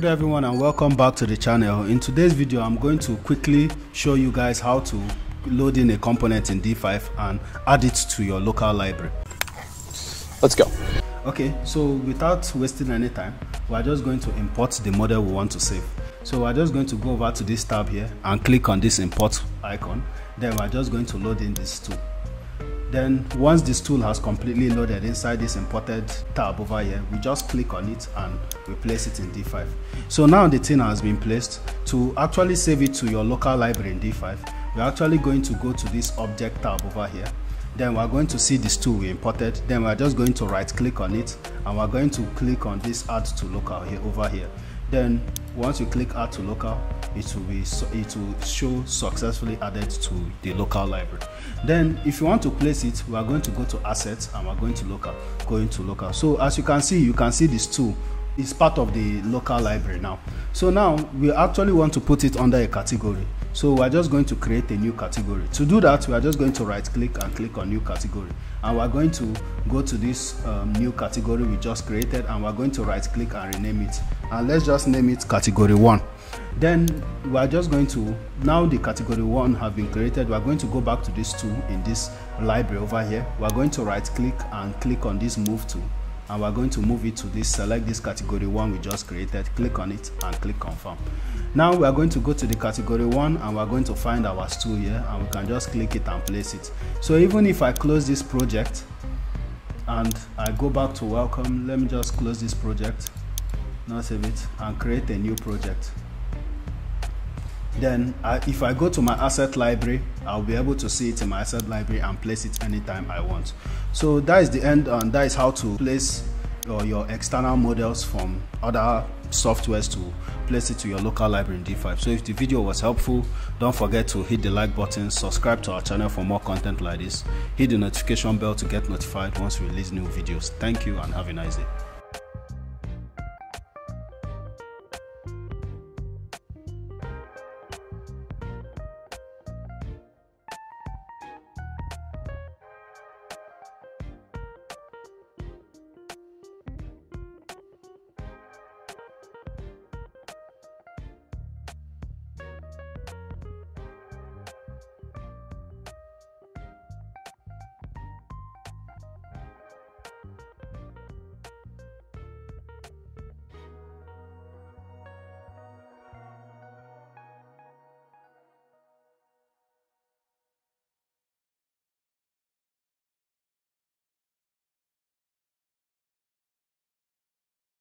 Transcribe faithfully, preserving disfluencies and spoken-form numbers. Good everyone and welcome back to the channel. In today's video I'm going to quickly show you guys how to load in a component in D five and add it to your local library. Let's go. Okay, so without wasting any time, we're just going to import the model we want to save. So we're just going to go over to this tab here and click on this import icon. Then we're just going to load in this tool. Then once this tool has completely loaded inside this imported tab over here, we just click on it and we place it in D five. So now the thing has been placed. To actually save it to your local library in D five, we're actually going to go to this object tab over here. Then we're going to see this tool we imported. Then we're just going to right click on it and we're going to click on this add to local here over here. Then once you click add to local, it will be it will show successfully added to the local library. Then if you want to place it, we are going to go to assets and we're going to local, going to local. So as you can see, you can see this tool is part of the local library now. So now we actually want to put it under a category. So we're just going to create a new category. To do that, we are just going to right click and click on new category. And we're going to go to this um, new category we just created and we're going to right click and rename it. And let's just name it category one. Then we're just going to, now the category one have been created, we're going to go back to this tool in this library over here. We're going to right click and click on this move tool. And we're going to move it to this, select this category one we just created, click on it and click confirm. Now we're going to go to the category one and we're going to find our stool here and we can just click it and place it. So even if I close this project and I go back to welcome, let me just close this project, not save it, and create a new project. Then I, if I go to my asset library, I'll be able to see it in my asset library and place it anytime I want. So that is the end, and that is how to place your, your external models from other softwares to place it to your local library in D five. So if the video was helpful, don't forget to hit the like button, subscribe to our channel for more content like this, hit the notification bell to get notified once we release new videos. Thank you and have a nice day.